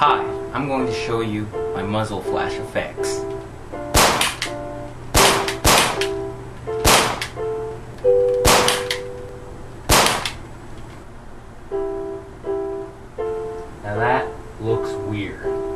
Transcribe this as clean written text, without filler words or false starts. Hi, I'm going to show you my muzzle flash effects. Now that looks weird.